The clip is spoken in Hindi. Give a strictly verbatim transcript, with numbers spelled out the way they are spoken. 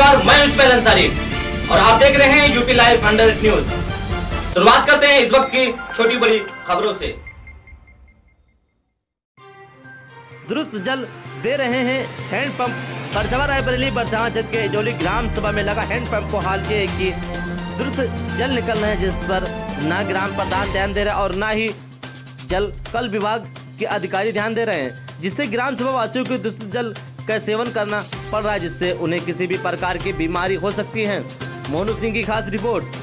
नमस्कार, मैं मुश्फिक अंसारी और आप देख रहे हैं यूपी लाइव हंड्रेड न्यूज। शुरुआत करते हैं इस वक्त की छोटी बड़ी खबरों से। दुरुस्त जल दे रहे हैं हैंडपंप। बरजवा रायबरेली बरजहा जनपद के इजोली ग्राम सभा में लगा हैंडपंप को हाल के की दुरुस्त जल निकल रहे हैं, जिस पर न ग्राम प्रधान ध्यान दे रहे और न ही जल कल विभाग के अधिकारी ध्यान दे रहे हैं, जिससे ग्राम सभा वासियों को दुरुस्त जल का सेवन करना पड़ रहा है, जिससे उन्हें किसी भी प्रकार की बीमारी हो सकती है। मोनू सिंह की खास रिपोर्ट।